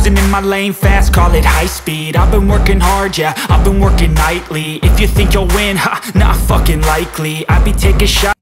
cruising in my lane fast, call it high speed. I've been working hard, yeah, I've been working nightly. If you think you'll win, ha, not fucking likely. I be taking shots.